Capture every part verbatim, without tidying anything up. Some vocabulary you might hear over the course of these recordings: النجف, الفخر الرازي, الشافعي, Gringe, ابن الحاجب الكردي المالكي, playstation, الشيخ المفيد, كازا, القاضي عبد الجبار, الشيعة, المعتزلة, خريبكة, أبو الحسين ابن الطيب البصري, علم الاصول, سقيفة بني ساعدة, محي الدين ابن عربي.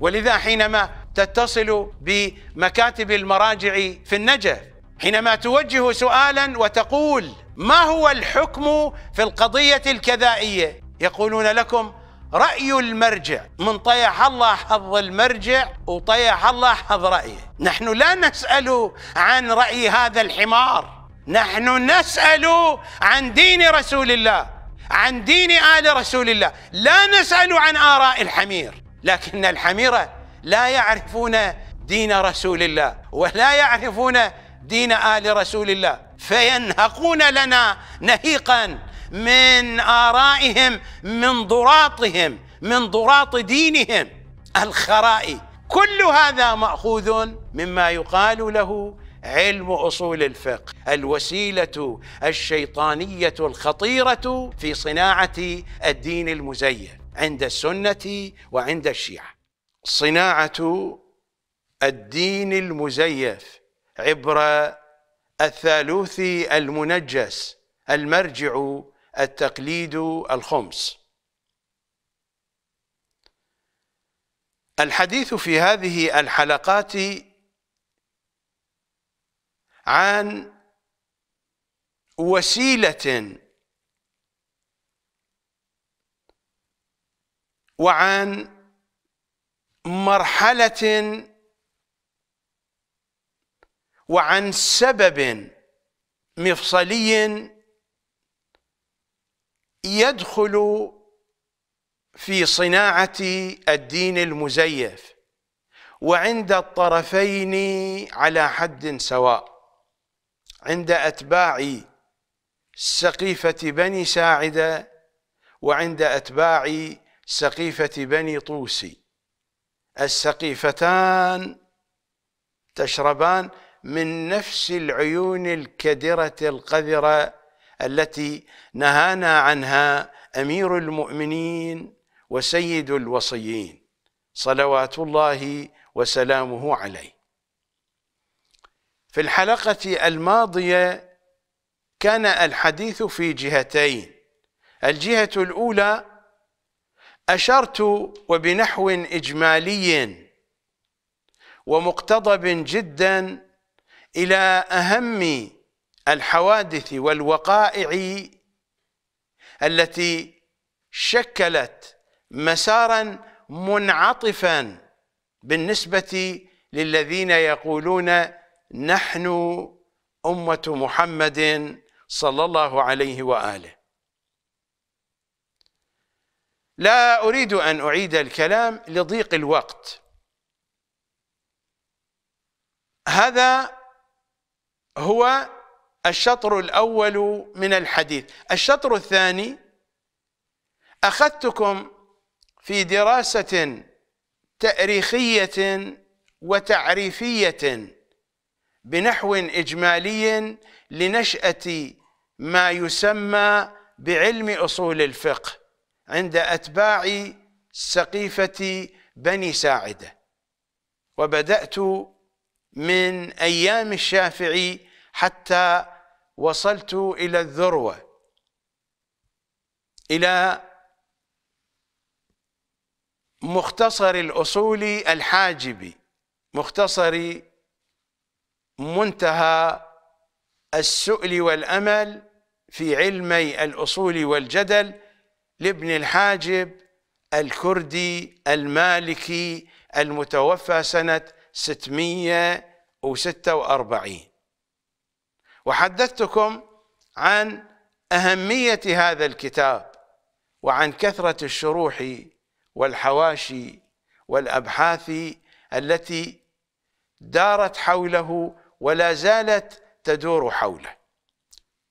ولذا حينما تتصل بمكاتب المراجع في النجف، حينما توجه سؤالا وتقول ما هو الحكم في القضية الكذائية، يقولون لكم رأي المرجع. من طيح الله حظ المرجع وطيح الله حظ رأيه. نحن لا نسأل عن رأي هذا الحمار، نحن نسأل عن دين رسول الله، عن دين آل رسول الله، لا نسأل عن آراء الحمير. لكن الحمير لا يعرفون دين رسول الله ولا يعرفون دين آل رسول الله، فينهقون لنا نهيقا من آرائهم، من ضراطهم، من ضراط دينهم الخرائي. كل هذا مأخوذ مما يقال له علم أصول الفقه، الوسيلة الشيطانية الخطيرة في صناعة الدين المزين عند السنة وعند الشيعة. صناعة الدين المزيف عبر الثالوثي المنجس، المرجع، التقليد، الخمس. الحديث في هذه الحلقات عن وسيلة وعن مرحلة وعن سبب مفصلي يدخل في صناعة الدين المزيف، وعند الطرفين على حد سواء، عند أتباع سقيفة بني ساعدة وعند أتباع سقيفة بني طوسي. السقيفتان تشربان من نفس العيون الكدرة القذرة التي نهانا عنها أمير المؤمنين وسيد الوصيين صلوات الله وسلامه عليه. في الحلقة الماضية كان الحديث في جهتين. الجهة الأولى أشرت وبنحو إجمالي ومقتضب جدا إلى أهم الحوادث والوقائع التي شكلت مسارا منعطفا بالنسبة للذين يقولون نحن أمة محمد صلى الله عليه وآله. لا أريد أن أعيد الكلام لضيق الوقت. هذا هو الشطر الأول من الحديث. الشطر الثاني أخذتكم في دراسة تاريخية وتعريفية بنحو إجمالي لنشأة ما يسمى بعلم أصول الفقه عند أتباع سقيفة بني ساعدة، وبدأت من أيام الشافعي حتى وصلت إلى الذروة، إلى مختصر الأصول الحاجبي، مختصر منتهى السؤل والأمل في علمي الأصول والجدل لابن الحاجب الكردي المالكي المتوفى سنة ستمئة وستة وأربعين. وحدثتكم عن أهمية هذا الكتاب وعن كثرة الشروح والحواشي والأبحاث التي دارت حوله ولا زالت تدور حوله.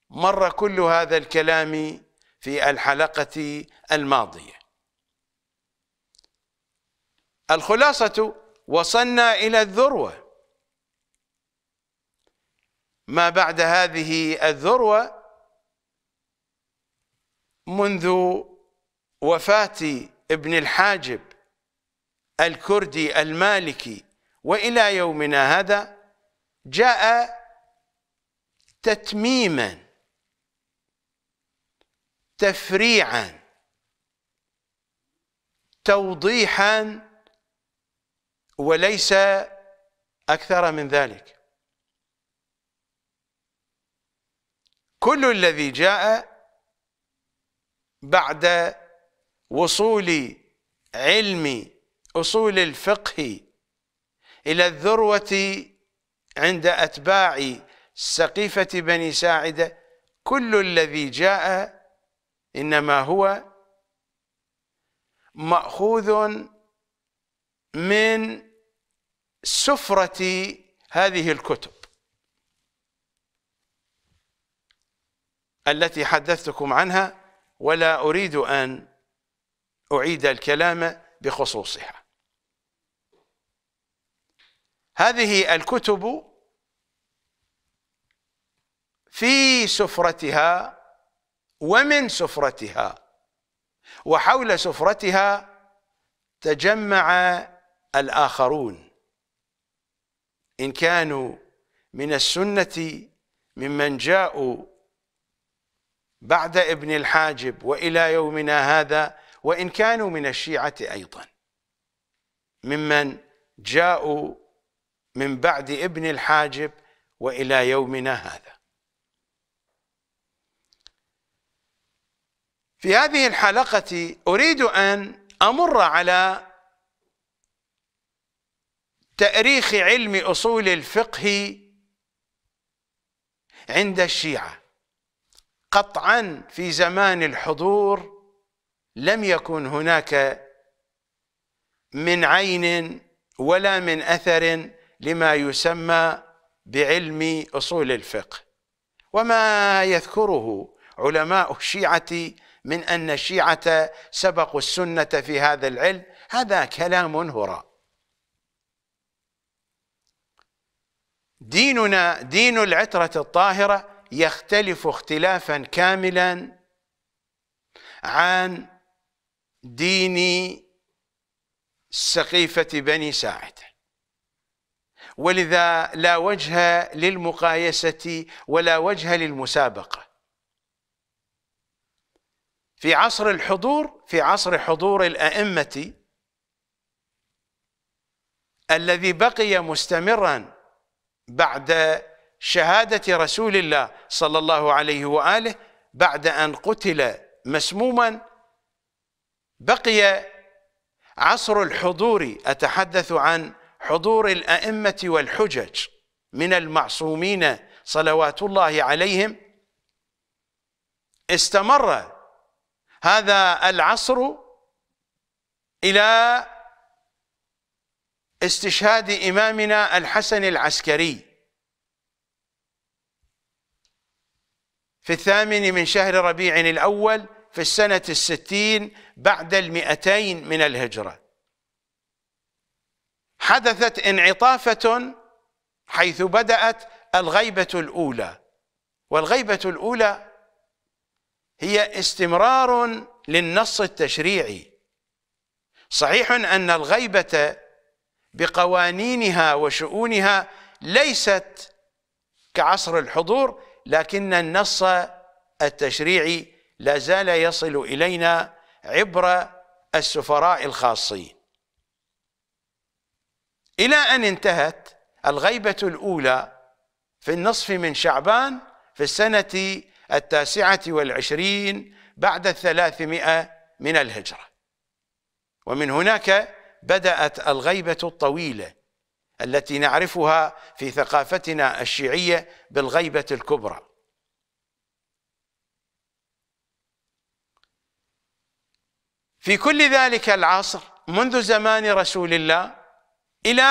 مر كل هذا الكلام في الحلقة الماضية. الخلاصة وصلنا إلى الذروة. ما بعد هذه الذروة منذ وفاة ابن الحاجب الكردي المالكي وإلى يومنا هذا جاء تتميماً تفريعاً توضيحاً وليس أكثر من ذلك. كل الذي جاء بعد وصول علم أصول الفقه إلى الذروة عند أتباع سقيفة بني ساعدة، كل الذي جاء إنما هو مأخوذ من سفرة هذه الكتب التي حدثتكم عنها، ولا أريد أن أعيد الكلام بخصوصها. هذه الكتب في سفرتها ومن سفرتها وحول سفرتها تجمع الآخرون، إن كانوا من السنة ممن جاءوا بعد ابن الحاجب وإلى يومنا هذا، وإن كانوا من الشيعة أيضا ممن جاءوا من بعد ابن الحاجب وإلى يومنا هذا. في هذه الحلقة أريد أن أمر على تأريخ علم أصول الفقه عند الشيعة. قطعا في زمان الحضور لم يكن هناك من عين ولا من أثر لما يسمى بعلم أصول الفقه، وما يذكره علماء الشيعة من أن الشيعة سبقوا السنة في هذا العلم هذا كلام هراء. ديننا دين العترة الطاهرة يختلف اختلافا كاملا عن دين سقيفة بني ساعدة، ولذا لا وجه للمقايسة ولا وجه للمسابقة. في عصر الحضور في عصر حضور الأئمة الذي بقي مستمرا بعد شهادة رسول الله صلى الله عليه وآله، بعد أن قتل مسموما بقي عصر الحضور، أتحدث عن حضور الأئمة والحجج من المعصومين صلوات الله عليهم، استمر هذا العصر إلى استشهاد إمامنا الحسن العسكري في الثامن من شهر ربيع الأول في السنة الستين بعد المئتين من الهجرة. حدثت انعطافة حيث بدأت الغيبة الأولى، والغيبة الأولى هي استمرار للنص التشريعي. صحيح أن الغيبة بقوانينها وشؤونها ليست كعصر الحضور، لكن النص التشريعي لا زال يصل إلينا عبر السفراء الخاصين، إلى أن انتهت الغيبة الأولى في النصف من شعبان في السنة التاسعة والعشرين بعد الثلاثمائة من الهجرة. ومن هناك بدأت الغيبة الطويلة التي نعرفها في ثقافتنا الشيعية بالغيبة الكبرى. في كل ذلك العصر منذ زمان رسول الله إلى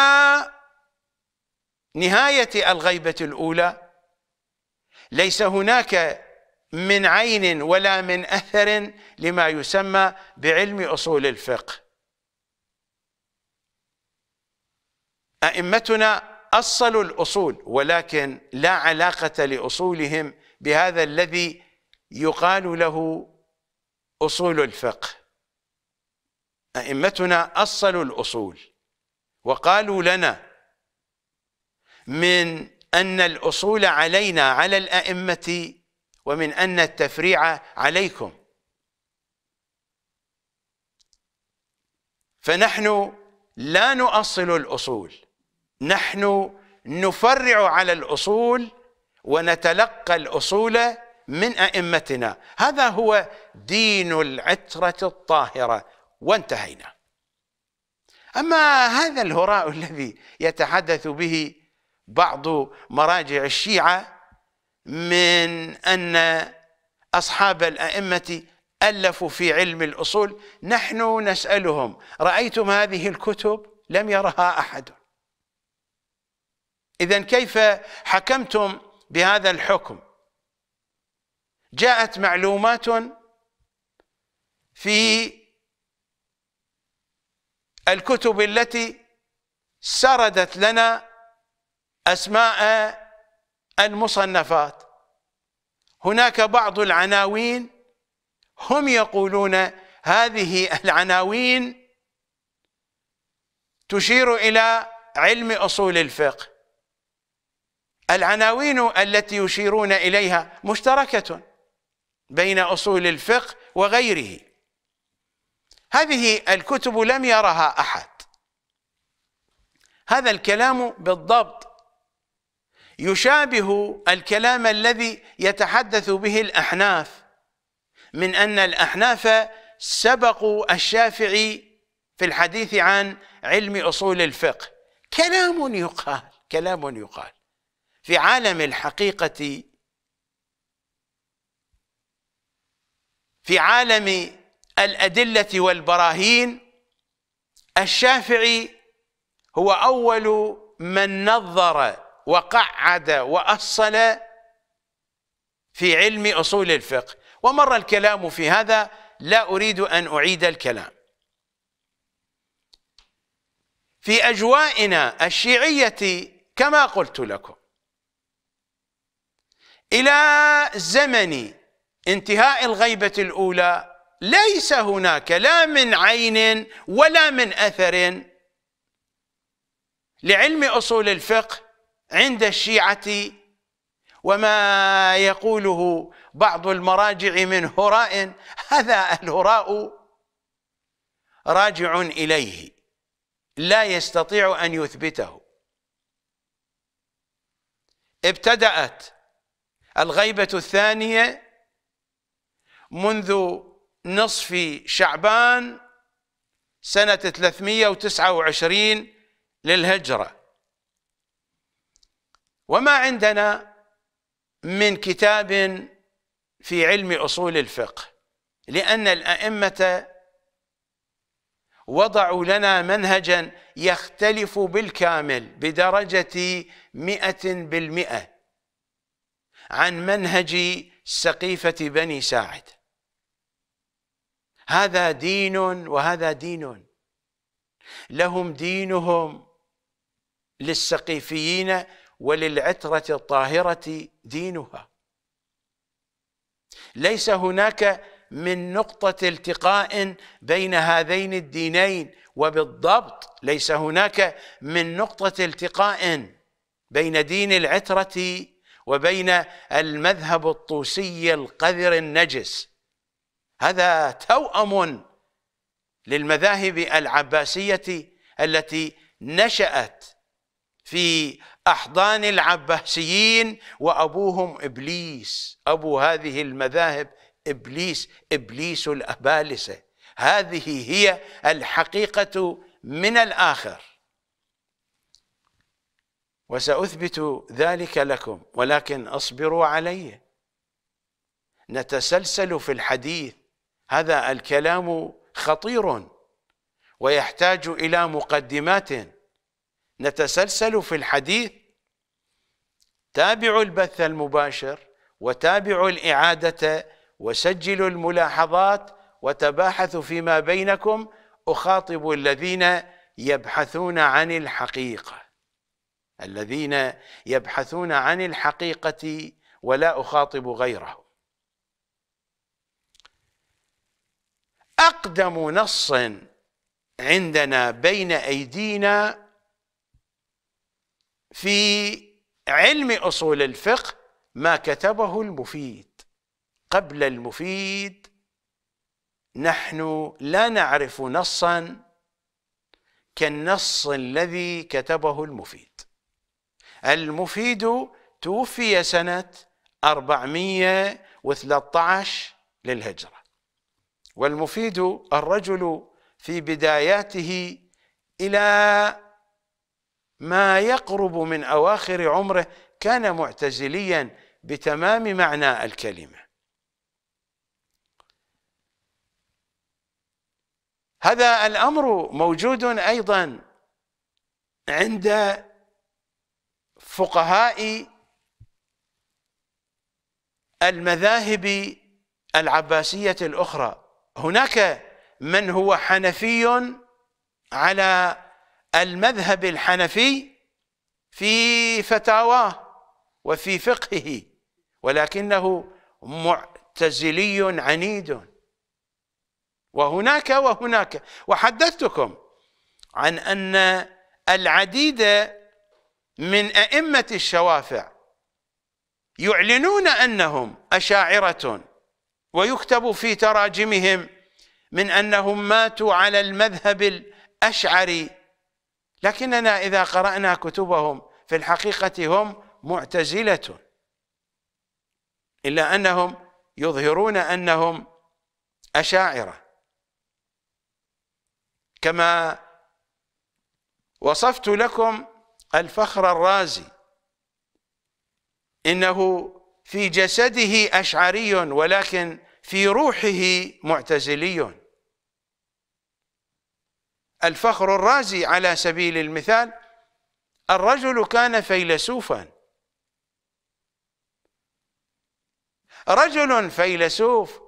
نهاية الغيبة الأولى ليس هناك من عين ولا من أثر لما يسمى بعلم أصول الفقه. أئمتنا أصلوا الأصول، ولكن لا علاقة لأصولهم بهذا الذي يقال له أصول الفقه. أئمتنا أصلوا الأصول وقالوا لنا من أن الأصول علينا على الأئمة، ومن أن التفريع عليكم. فنحن لا نؤصل الأصول، نحن نفرع على الأصول ونتلقى الأصول من أئمتنا. هذا هو دين العترة الطاهرة، وانتهينا. أما هذا الهراء الذي يتحدث به بعض مراجع الشيعة من أن أصحاب الأئمة ألفوا في علم الأصول، نحن نسألهم رأيتم هذه الكتب؟ لم يرها أحد. إذن كيف حكمتم بهذا الحكم؟ جاءت معلومات في الكتب التي سردت لنا أسماء المصنفات، هناك بعض العناوين هم يقولون هذه العناوين تشير إلى علم أصول الفقه. العناوين التي يشيرون إليها مشتركة بين أصول الفقه وغيره، هذه الكتب لم يرها أحد. هذا الكلام بالضبط يشابه الكلام الذي يتحدث به الأحناف من أن الأحناف سبقوا الشافعي في الحديث عن علم أصول الفقه. كلام يقال كلام يقال في عالم الحقيقة، في عالم الأدلة والبراهين، الشافعي هو أول من نظر وقعد وأصل في علم أصول الفقه، ومر الكلام في هذا، لا أريد أن أعيد الكلام. في أجوائنا الشيعية كما قلت لكم إلى زمن انتهاء الغيبة الأولى ليس هناك لا من عين ولا من أثر لعلم أصول الفقه عند الشيعة وما يقوله بعض المراجع من هراء. هذا الهراء راجع إليه، لا يستطيع أن يثبته. ابتدأت الغيبة الثانية منذ نصف شعبان سنة ثلاثمئة وتسعة وعشرين للهجرة، وما عندنا من كتاب في علم أصول الفقه، لأن الأئمة وضعوا لنا منهجا يختلف بالكامل بدرجة مئة بالمئة عن منهج سقيفة بني ساعد. هذا دين وهذا دين، لهم دينهم للسقيفيين وللعترة الطاهرة دينها، ليس هناك من نقطة التقاء بين هذين الدينين، وبالضبط ليس هناك من نقطة التقاء بين دين العترة وبين المذهب الطوسي القذر النجس. هذا توأم للمذاهب العباسية التي نشأت في أحضان العباسيين، وأبوهم إبليس، أبو هذه المذاهب إبليس، إبليس الأبالسة. هذه هي الحقيقة من الآخر، وسأثبت ذلك لكم، ولكن أصبروا علي. نتسلسل في الحديث، هذا الكلام خطير ويحتاج إلى مقدمات. نتسلسل في الحديث، تابعوا البث المباشر وتابعوا الإعادة وسجلوا الملاحظات وتباحثوا فيما بينكم. أخاطب الذين يبحثون عن الحقيقة، الذين يبحثون عن الحقيقة، ولا أخاطب غيرهم. أقدم نص عندنا بين أيدينا في علم أصول الفقه ما كتبه المفيد. قبل المفيد نحن لا نعرف نصا كالنص الذي كتبه المفيد. المفيد توفي سنة أربعمئة وثلاثة عشر للهجرة، والمفيد الرجل في بداياته إلى ما يقرب من أواخر عمره كان معتزليا بتمام معنى الكلمة. هذا الأمر موجود أيضا عند فقهاء المذاهب العباسية الأخرى. هناك من هو حنفي على المذهب الحنفي في فتاواه وفي فقهه، ولكنه معتزلي عنيد، وهناك وهناك. وحدثتكم عن أن العديد من أئمة الشوافع يعلنون أنهم أشاعرة، ويكتب في تراجمهم من أنهم ماتوا على المذهب الأشعري، لكننا إذا قرأنا كتبهم في الحقيقة هم معتزلة، إلا أنهم يظهرون أنهم أشاعرة. كما وصفت لكم الفخر الرازي، إنه في جسده أشعري ولكن في روحه معتزلي. الفخر الرازي على سبيل المثال الرجل كان فيلسوفا، رجل فيلسوف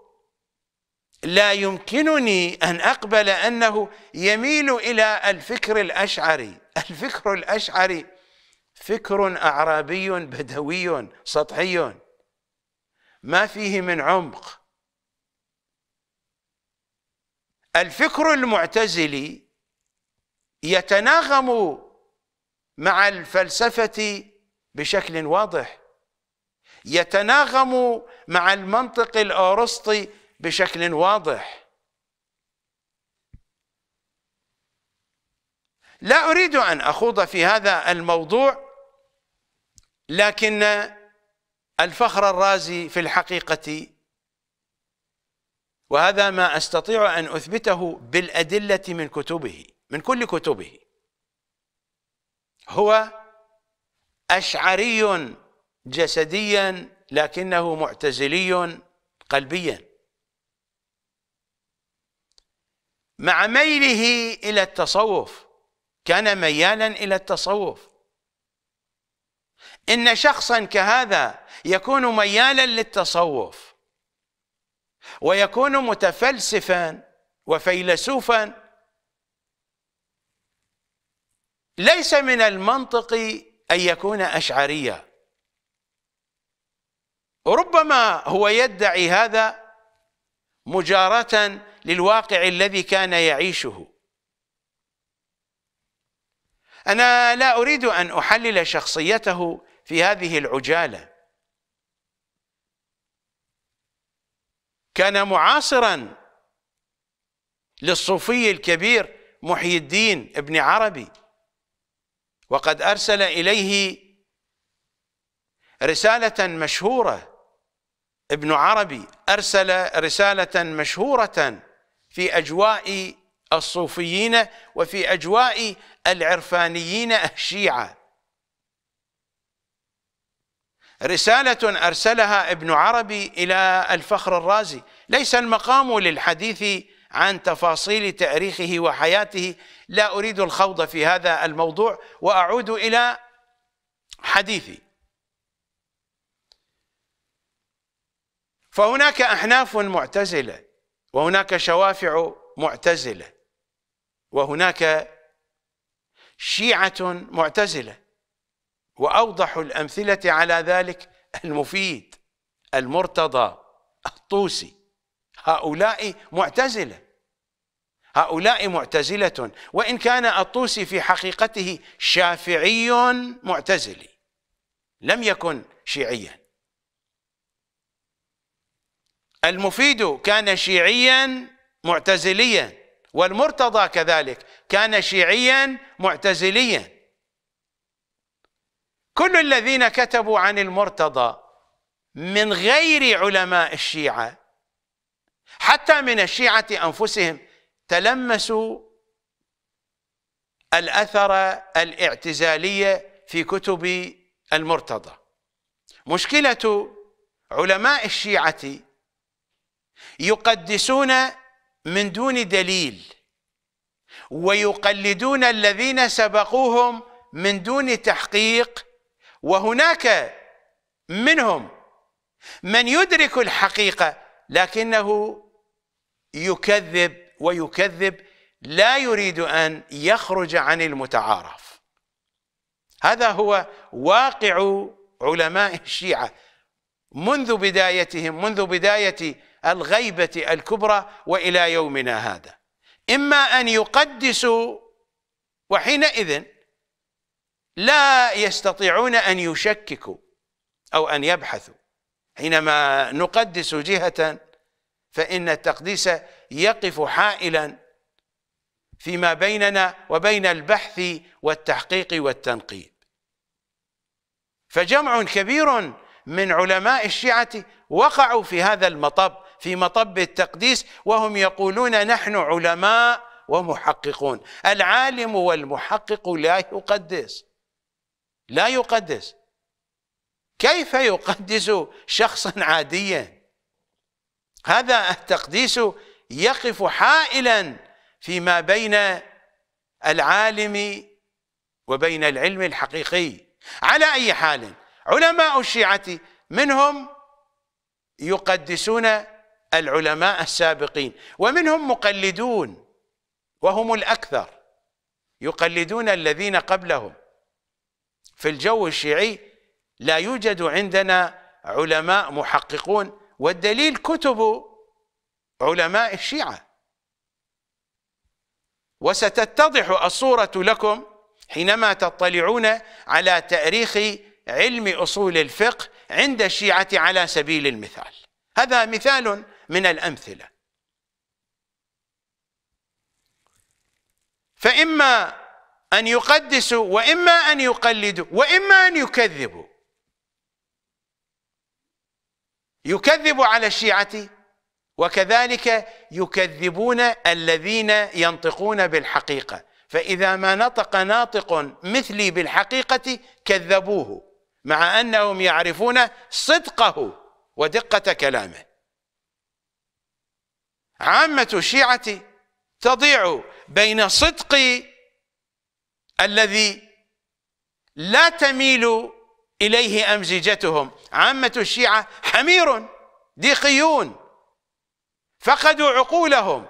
لا يمكنني أن أقبل أنه يميل إلى الفكر الأشعري. الفكر الأشعري فكر أعرابي بدوي سطحي ما فيه من عمق. الفكر المعتزلي يتناغم مع الفلسفة بشكل واضح، يتناغم مع المنطق الأرسطي بشكل واضح. لا أريد أن أخوض في هذا الموضوع، لكن الفخر الرازي في الحقيقة، وهذا ما أستطيع أن أثبته بالأدلة من كتبه، من كل كتبه، هو أشعري جسديا لكنه معتزلي قلبيا، مع ميله إلى التصوف، كان ميالا إلى التصوف. إن شخصا كهذا يكون ميالا للتصوف ويكون متفلسفا وفيلسوفا، ليس من المنطق أن يكون أشعريا. ربما هو يدعي هذا مجاراة للواقع الذي كان يعيشه. أنا لا أريد أن أحلل شخصيته في هذه العجالة. كان معاصرا للصوفي الكبير محي الدين ابن عربي، وقد أرسل إليه رسالة مشهورة. ابن عربي أرسل رسالة مشهورة في أجواء الصوفيين وفي أجواء العرفانيين الشيعة. رسالة أرسلها ابن عربي إلى الفخر الرازي، ليس المقام للحديث عن تفاصيل تاريخه وحياته، لا أريد الخوض في هذا الموضوع وأعود إلى حديثي. فهناك أحناف معتزلة، وهناك شوافع معتزلة، وهناك شيعة معتزلة، وأوضح الأمثلة على ذلك المفيد، المرتضى، الطوسي. هؤلاء معتزلة، هؤلاء معتزلة، وإن كان الطوسي في حقيقته شافعي معتزلي لم يكن شيعيا. المفيد كان شيعيا معتزليا، والمرتضى كذلك كان شيعيا معتزليا. كل الذين كتبوا عن المرتضى من غير علماء الشيعة حتى من الشيعة أنفسهم تلمسوا الأثر الاعتزالية في كتب المرتضى. مشكلة علماء الشيعة يقدسون من دون دليل ويقلدون الذين سبقوهم من دون تحقيق، وهناك منهم من يدرك الحقيقة لكنه يكذب ويكذب، لا يريد أن يخرج عن المتعارف. هذا هو واقع علماء الشيعة منذ بدايتهم، منذ بداية الغيبة الكبرى وإلى يومنا هذا. إما أن يقدسوا وحينئذ لا يستطيعون أن يشككوا أو أن يبحثوا. حينما نقدس جهة فإن التقديس يقف حائلا فيما بيننا وبين البحث والتحقيق والتنقيب. فجمع كبير من علماء الشيعة وقعوا في هذا المطب، في مطب التقديس، وهم يقولون نحن علماء ومحققون. العالم والمحقق لا يقدس، لا يقدس. كيف يقدس شخصا عاديا؟ هذا التقديس يقف حائلا فيما بين العالم وبين العلم الحقيقي. على أي حال، علماء الشيعة منهم يقدسون العلماء السابقين، ومنهم مقلدون وهم الأكثر، يقلدون الذين قبلهم. في الجو الشيعي لا يوجد عندنا علماء محققون، والدليل كتب علماء الشيعة. وستتضح الصورة لكم حينما تطلعون على تاريخ علم أصول الفقه عند الشيعة على سبيل المثال. هذا مثال من الأمثلة. فإما أن يقدسوا وإما أن يقلدوا وإما أن يكذبوا. يكذب على الشيعة وكذلك يكذبون الذين ينطقون بالحقيقة. فإذا ما نطق ناطق مثلي بالحقيقة كذبوه، مع أنهم يعرفون صدقه ودقة كلامه. عامة الشيعة تضيع بين صدق الذي لا تميل إليه أمزجتهم. عامة الشيعة حمير دقيون، فقدوا عقولهم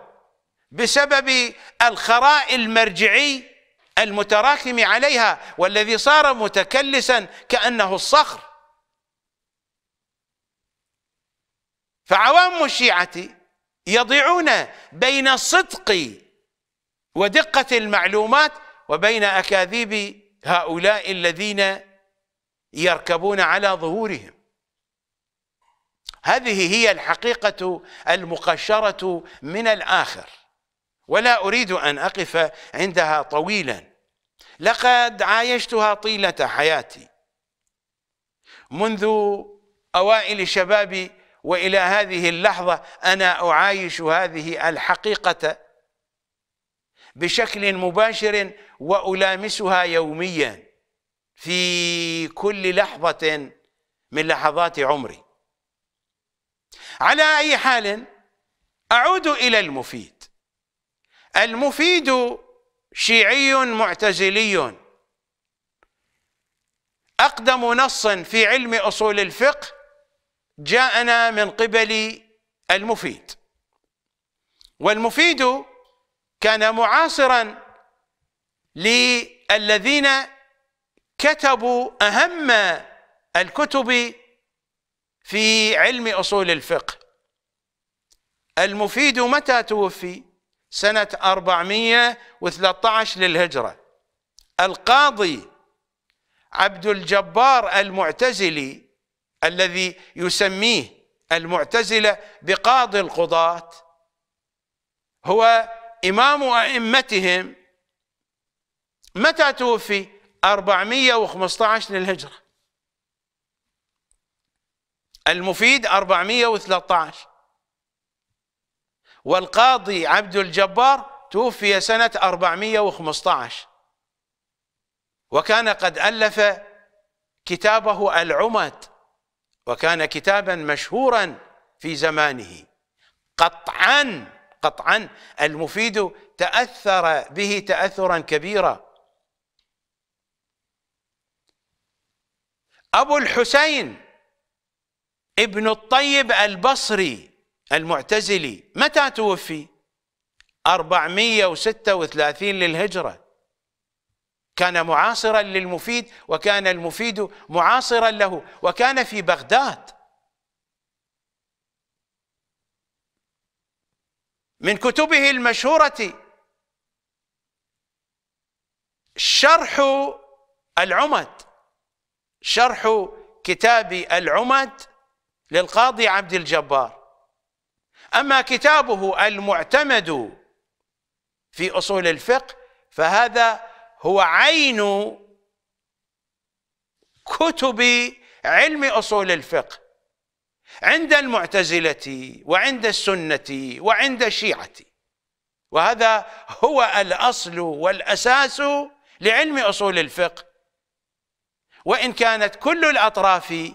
بسبب الخراء المرجعي المتراكم عليها، والذي صار متكلسا كأنه الصخر. فعوام الشيعة يضيعون بين الصدق ودقة المعلومات وبين أكاذيب هؤلاء الذين يركبون على ظهورهم. هذه هي الحقيقة المقشرة من الآخر، ولا أريد أن أقف عندها طويلا. لقد عايشتها طيلة حياتي منذ أوائل شبابي وإلى هذه اللحظة، أنا أعايش هذه الحقيقة بشكل مباشر وألامسها يوميا في كل لحظة من لحظات عمري. على أي حال، أعود إلى المفيد. المفيد شيعي معتزلي. أقدم نص في علم أصول الفقه جاءنا من قبل المفيد، والمفيد كان معاصرا للذين كتبوا أهم الكتب في علم أصول الفقه. المفيد متى توفي؟ سنة أربعمئة وثلاثة عشر للهجرة. القاضي عبد الجبار المعتزلي، الذي يسميه المعتزلة بقاضي القضاة، هو إمام أئمتهم متى توفي؟ أربعمئة وخمسة عشر للهجرة. المفيد أربعمئة وثلاثة عشر، والقاضي عبد الجبار توفي سنة أربعمئة وخمسة عشر، وكان قد ألف كتابه العمد، وكان كتابا مشهورا في زمانه. قطعا قطعا المفيد تأثر به تأثرا كبيرا. أبو الحسين ابن الطيب البصري المعتزلي متى توفي؟ أربعمئة وستة وثلاثين للهجرة. كان معاصرا للمفيد، وكان المفيد معاصرا له، وكان في بغداد. من كتبه المشهورة شرح العمد، شرح كتاب العمد للقاضي عبد الجبار. أما كتابه المعتمد في أصول الفقه فهذا هو عين كتب علم أصول الفقه عند المعتزلة وعند السنة وعند الشيعة، وهذا هو الأصل والأساس لعلم أصول الفقه. وإن كانت كل الأطراف،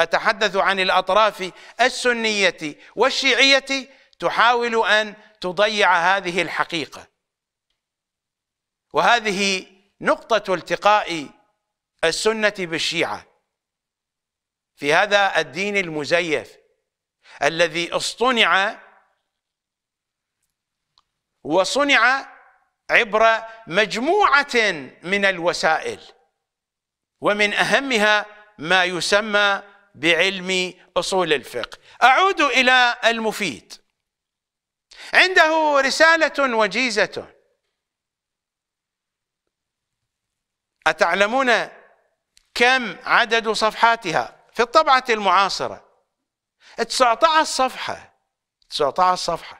أتحدث عن الأطراف السنية والشيعية، تحاول أن تضيع هذه الحقيقة. وهذه نقطة التقاء السنة بالشيعة في هذا الدين المزيف الذي اصطنع وصنع عبر مجموعة من الوسائل، ومن أهمها ما يسمى بعلم أصول الفقه. أعود إلى المفيد، عنده رسالة وجيزة. أتعلمون كم عدد صفحاتها في الطبعة المعاصرة؟ تسعة عشر صفحة، تسعة عشر صفحة.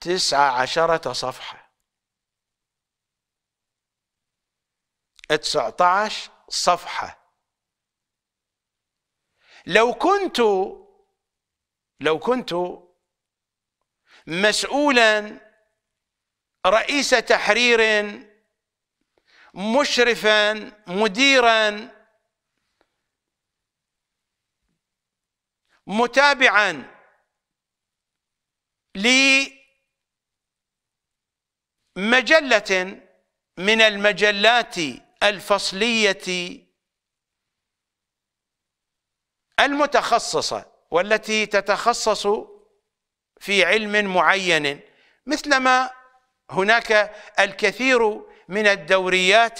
تسعة عشرة صفحة، تسعة عشر صفحة. لو كنت لو كنت مسؤولا، رئيس تحرير، مشرفا، مديرا، متابعا لمجلة من المجلات الفصلية المتخصصة والتي تتخصص في علم معين، مثلما هناك الكثير من الدوريات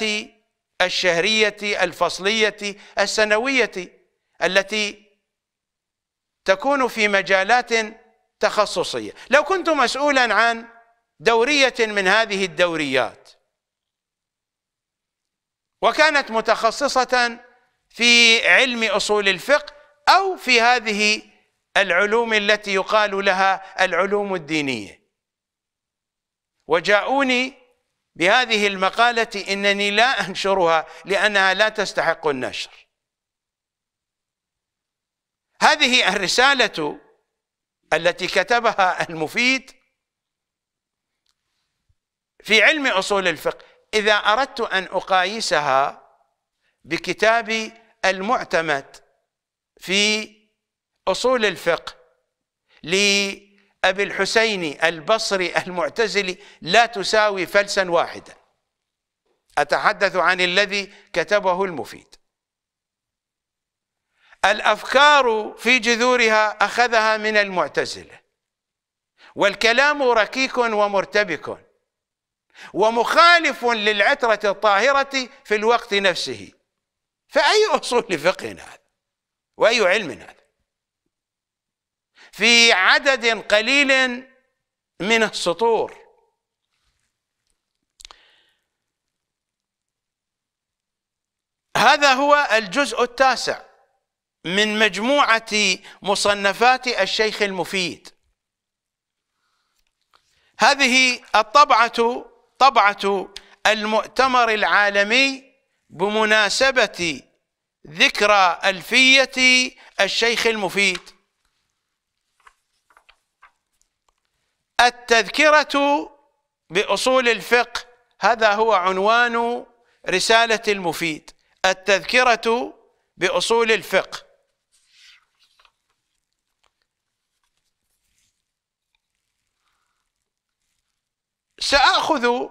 الشهرية الفصلية السنوية التي تكون في مجالات تخصصية. لو كنت مسؤولا عن دورية من هذه الدوريات وكانت متخصصة في علم أصول الفقه أو في هذه العلوم التي يقال لها العلوم الدينية، وجاءوني بهذه المقالة إنني لا أنشرها لأنها لا تستحق النشر، هذه الرسالة التي كتبها المفيد في علم أصول الفقه، إذا أردت أن أقايسها بكتابي المعتمد في أصول الفقه لأبي الحسين البصري المعتزلي لا تساوي فلسا واحدا. أتحدث عن الذي كتبه المفيد. الأفكار في جذورها أخذها من المعتزلة، والكلام ركيك ومرتبك ومخالف للعترة الطاهرة في الوقت نفسه. فأي أصول فقه هذا وأي علم هذا؟ في عدد قليل من السطور. هذا هو الجزء التاسع من مجموعة مصنفات الشيخ المفيد. هذه الطبعة طبعة المؤتمر العالمي بمناسبة ذكرى ألفية الشيخ المفيد. التذكرة بأصول الفقه، هذا هو عنوان رسالة المفيد، التذكرة بأصول الفقه. سأأخذ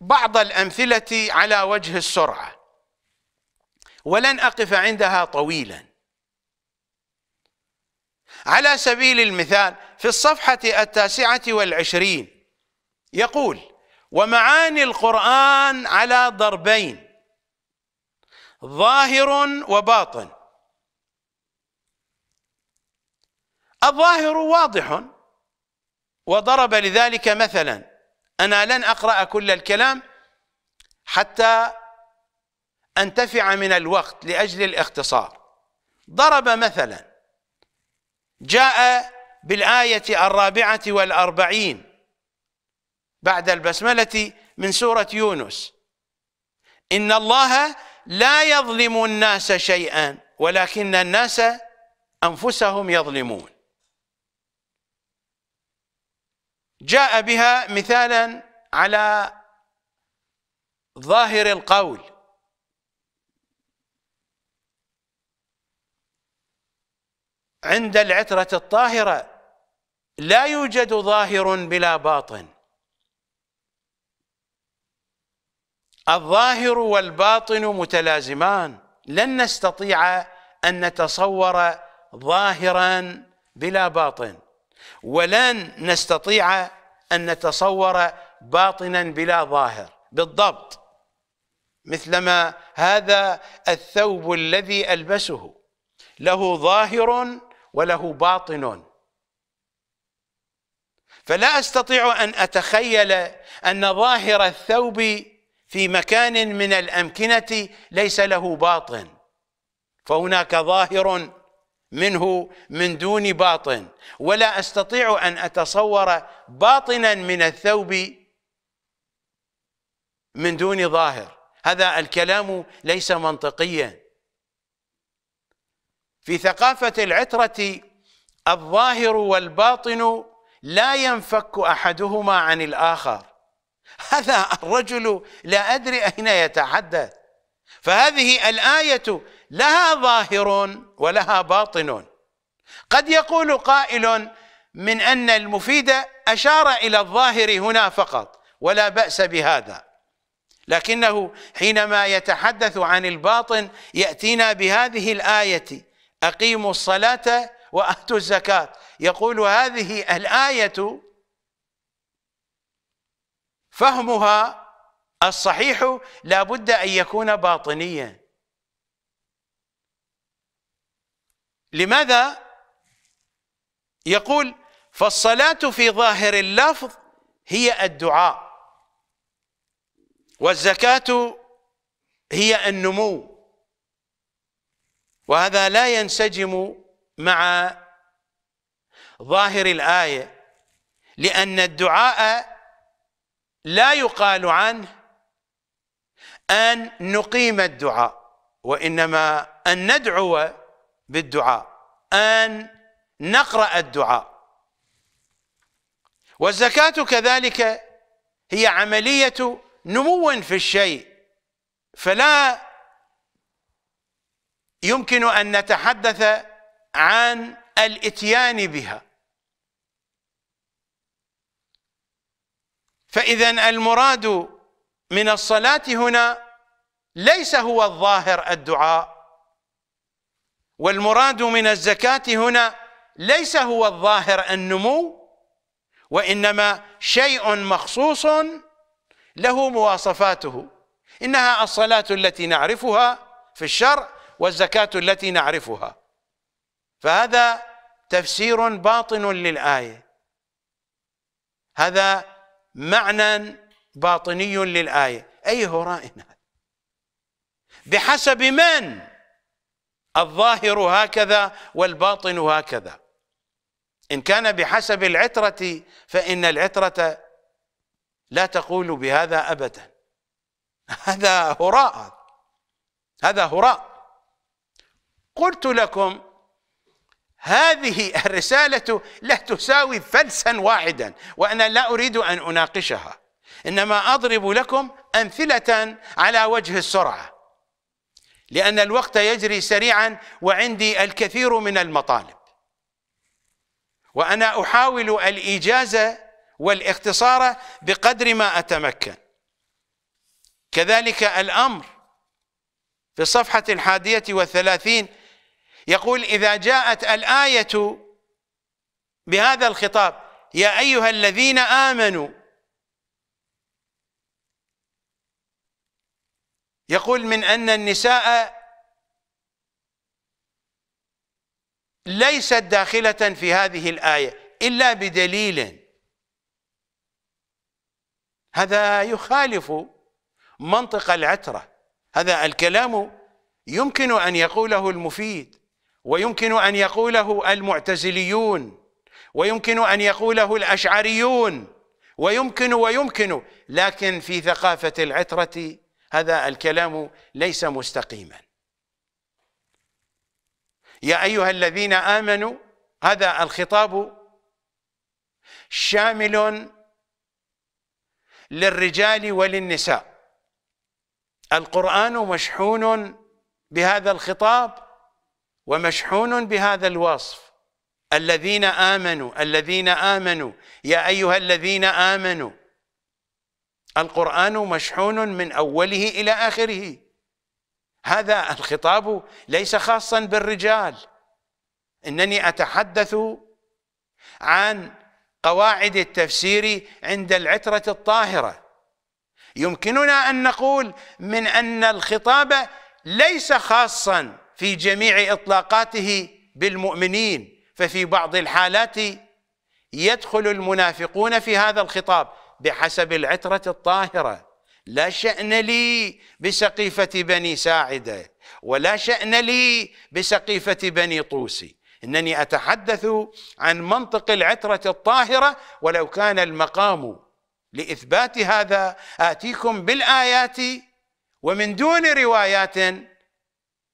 بعض الأمثلة على وجه السرعة ولن أقف عندها طويلا. على سبيل المثال في الصفحة التاسعة والعشرين يقول: ومعاني القرآن على ضربين، ظاهر وباطن. الظاهر واضح، وضرب لذلك مثلا، أنا لن أقرأ كل الكلام حتى أنتفع من الوقت لأجل الاختصار. ضرب مثلا: جاء بالآية الرابعة والأربعين بعد البسملة من سورة يونس: إن الله لا يظلم الناس شيئا ولكن الناس أنفسهم يظلمون. جاء بها مثالا على ظاهر القول. عند العترة الطاهرة لا يوجد ظاهر بلا باطن. الظاهر والباطن متلازمان، لن نستطيع أن نتصور ظاهرا بلا باطن، ولن نستطيع أن نتصور باطنا بلا ظاهر. بالضبط مثلما هذا الثوب الذي ألبسه له ظاهر وله باطن، فلا أستطيع أن أتخيل أن ظاهر الثوب في مكان من الأمكنة ليس له باطن، فهناك ظاهر منه من دون باطن، ولا أستطيع أن أتصور باطنا من الثوب من دون ظاهر. هذا الكلام ليس منطقيا. في ثقافة العترة الظاهر والباطن لا ينفك أحدهما عن الآخر. هذا الرجل لا أدري أين يتحدث. فهذه الآية لها ظاهر ولها باطن. قد يقول قائل من أن المفيد أشار إلى الظاهر هنا فقط، ولا بأس بهذا، لكنه حينما يتحدث عن الباطن يأتينا بهذه الآية: أقيموا الصلاة وآتوا الزكاة. يقول هذه الآية فهمها الصحيح لا بد أن يكون باطنيا. لماذا؟ يقول: فالصلاة في ظاهر اللفظ هي الدعاء، والزكاة هي النمو، وهذا لا ينسجم مع ظاهر الآية، لأن الدعاء لا يقال عنه أن نقيم الدعاء، وإنما أن ندعو بالدعاء، أن نقرأ الدعاء. والزكاة كذلك هي عملية نمو في الشيء، فلا يمكن أن نتحدث عن الإتيان بها. فإذا المراد من الصلاة هنا ليس هو الظاهر الدعاء، والمراد من الزكاة هنا ليس هو الظاهر النمو، وإنما شيء مخصوص له مواصفاته. إنها الصلاة التي نعرفها في الشرع، والزكاة التي نعرفها. فهذا تفسير باطن للآية، هذا معنى باطني للآية. أي هراء هذا؟ بحسب من الظاهر هكذا والباطن هكذا. إن كان بحسب العترة فإن العترة لا تقول بهذا أبدا، هذا هراء، هذا هراء. قلت لكم هذه الرسالة لا تساوي فلسا واحدا، وأنا لا أريد أن أناقشها، إنما أضرب لكم أمثلة على وجه السرعة، لأن الوقت يجري سريعا وعندي الكثير من المطالب، وأنا أحاول الإجازة والاختصار بقدر ما أتمكن. كذلك الأمر في الصفحة الحادية والثلاثين يقول: إذا جاءت الآية بهذا الخطاب يا أيها الذين آمنوا، يقول من أن النساء ليست داخلة في هذه الآية إلا بدليل، هذا يخالف منطق العترة. هذا الكلام يمكن أن يقوله المفيد، ويمكن أن يقوله المعتزليون، ويمكن أن يقوله الأشعريون، ويمكن ويمكن، لكن في ثقافة العترة هذا الكلام ليس مستقيما. يا أيها الذين آمنوا، هذا الخطاب شامل للرجال وللنساء، القرآن مشحون بهذا الخطاب ومشحون بهذا الوصف: الذين آمنوا، الذين آمنوا، يا أيها الذين آمنوا. القرآن مشحون من أوله إلى آخره. هذا الخطاب ليس خاصا بالرجال، إنني أتحدث عن قواعد التفسير عند العترة الطاهرة. يمكننا أن نقول من أن الخطاب ليس خاصا في جميع إطلاقاته بالمؤمنين، ففي بعض الحالات يدخل المنافقون في هذا الخطاب بحسب العترة الطاهرة. لا شأن لي بسقيفة بني ساعدة، ولا شأن لي بسقيفة بني طوسي، إنني أتحدث عن منطق العترة الطاهرة. ولو كان المقام لإثبات هذا آتيكم بالآيات ومن دون روايات،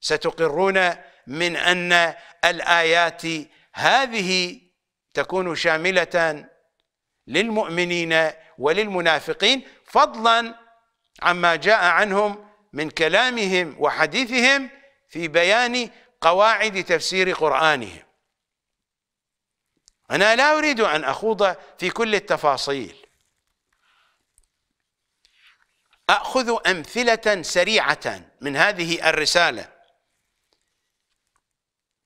ستقرون من أن الآيات هذه تكون شاملة للمؤمنين وللمنافقين، فضلا عما جاء عنهم من كلامهم وحديثهم في بيان قواعد تفسير قرآنهم. أنا لا أريد أن أخوض في كل التفاصيل، أخذ أمثلة سريعة من هذه الرسالة.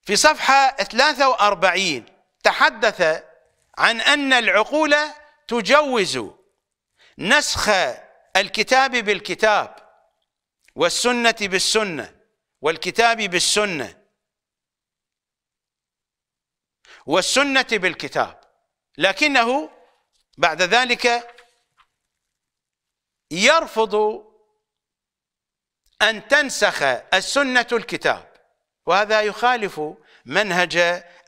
في صفحة ثلاثة وأربعين تحدث عن أن العقول تجوز نسخ الكتاب بالكتاب، والسنة بالسنة، والكتاب بالسنة، والسنة بالكتاب، لكنه بعد ذلك يرفض أن تنسخ السنة الكتاب، وهذا يخالف منهج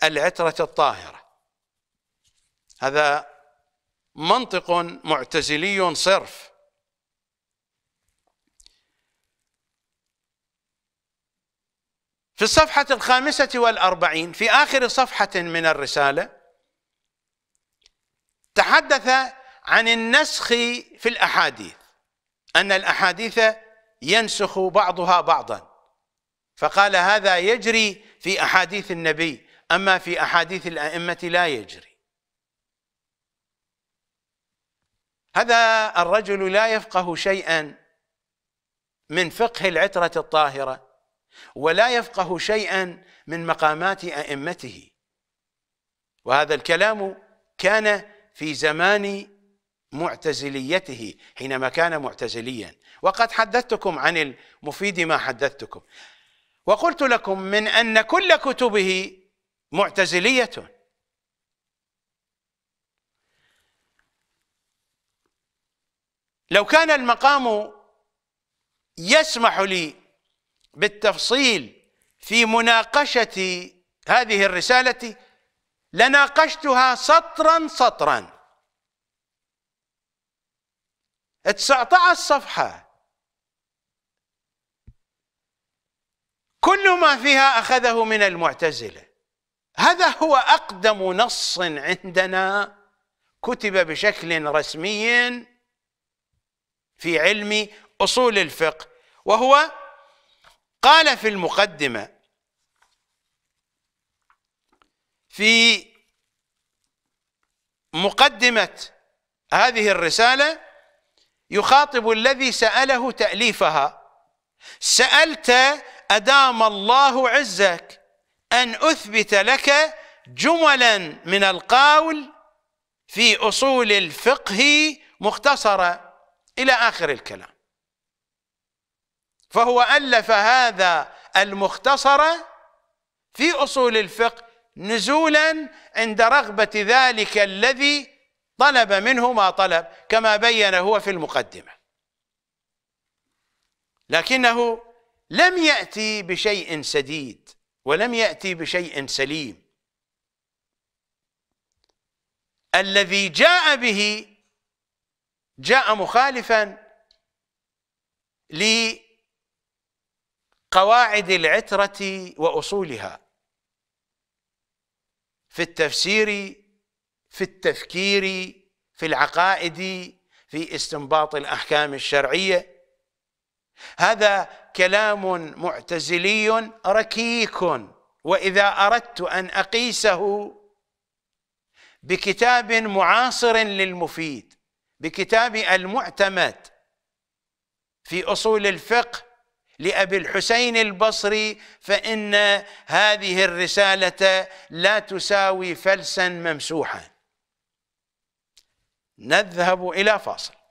العترة الطاهرة. هذا منطق معتزلي صرف. في الصفحة الخامسة والأربعين في آخر صفحة من الرسالة تحدث عن النسخ في الأحاديث، أن الأحاديث ينسخ بعضها بعضا، فقال هذا يجري في أحاديث النبي، أما في أحاديث الأئمة لا يجري. هذا الرجل لا يفقه شيئا من فقه العترة الطاهرة، ولا يفقه شيئا من مقامات أئمته، وهذا الكلام كان في زمان معتزليته حينما كان معتزليا. وقد حدثتكم عن المفيد ما حدثتكم، وقلت لكم من أن كل كتبه معتزلية. لو كان المقام يسمح لي بالتفصيل في مناقشة هذه الرسالة لناقشتها سطرا سطرا، تسعة عشر صفحة، كل ما فيها أخذه من المعتزلة. هذا هو أقدم نص عندنا كتب بشكل رسمي في علم أصول الفقه، وهو قال في المقدمة في مقدمة هذه الرسالة يخاطب الذي سأله تأليفها: سألت أدام الله عزك أن أثبت لك جملا من القول في أصول الفقه مختصرة إلى آخر الكلام. فهو ألف هذا المختصر في أصول الفقه نزولا عند رغبة ذلك الذي طلب منه ما طلب، كما بين هو في المقدمة، لكنه لم يأتي بشيء سديد ولم يأتي بشيء سليم. الذي جاء به جاء مخالفا لقواعد العترة وأصولها في التفسير، في التفكير، في العقائد، في استنباط الأحكام الشرعية. هذا كلام معتزلي ركيك، وإذا أردت أن أقيسه بكتاب معاصر للمفيد، بكتاب المعتمد في أصول الفقه لأبي الحسين البصري، فإن هذه الرسالة لا تساوي فلسا ممسوحا. نذهب إلى فاصل.